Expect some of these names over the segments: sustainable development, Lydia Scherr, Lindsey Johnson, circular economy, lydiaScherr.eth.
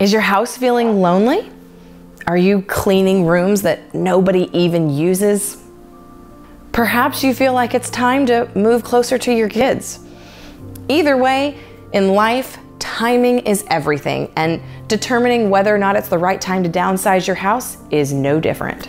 Is your house feeling lonely? Are you cleaning rooms that nobody even uses? Perhaps you feel like it's time to move closer to your kids. Either way, in life, timing is everything, and determining whether or not it's the right time to downsize your house is no different.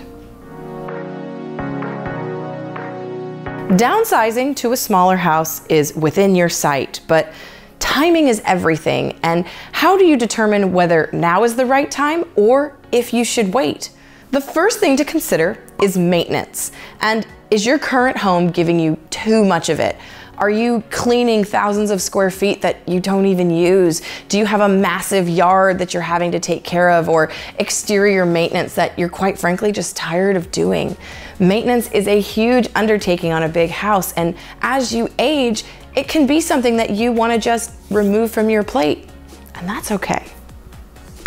Downsizing to a smaller house is within your sight, but timing is everything. And how do you determine whether now is the right time or if you should wait? The first thing to consider is maintenance. And is your current home giving you too much of it? Are you cleaning thousands of square feet that you don't even use? Do you have a massive yard that you're having to take care of, or exterior maintenance that you're quite frankly just tired of doing? Maintenance is a huge undertaking on a big house, and as you age, it can be something that you want to just remove from your plate, and that's okay.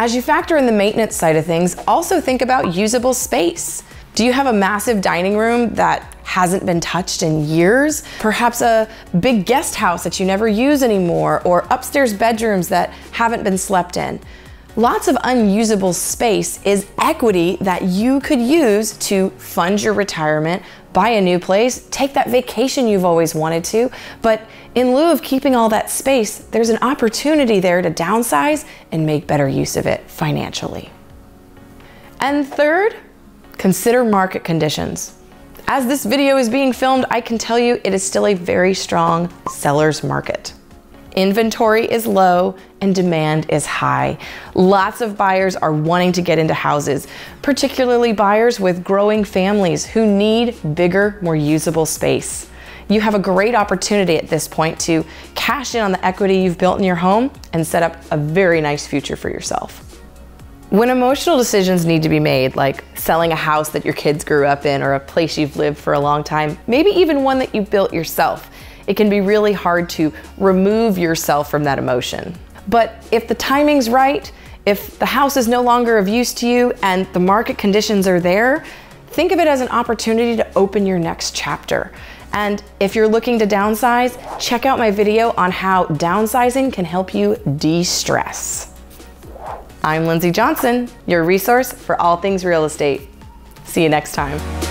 As you factor in the maintenance side of things, also think about usable space. Do you have a massive dining room that hasn't been touched in years? Perhaps a big guest house that you never use anymore, or upstairs bedrooms that haven't been slept in. Lots of unusable space is equity that you could use to fund your retirement, buy a new place, take that vacation you've always wanted to, but in lieu of keeping all that space, there's an opportunity there to downsize and make better use of it financially. And third, consider market conditions. As this video is being filmed, I can tell you it is still a very strong seller's market. Inventory is low and demand is high. Lots of buyers are wanting to get into houses, particularly buyers with growing families who need bigger, more usable space. You have a great opportunity at this point to cash in on the equity you've built in your home and set up a very nice future for yourself. When emotional decisions need to be made, like selling a house that your kids grew up in or a place you've lived for a long time, maybe even one that you built yourself, it can be really hard to remove yourself from that emotion. But if the timing's right, if the house is no longer of use to you and the market conditions are there, think of it as an opportunity to open your next chapter. And if you're looking to downsize, check out my video on how downsizing can help you de-stress. I'm Lindsey Johnson, your resource for all things real estate. See you next time.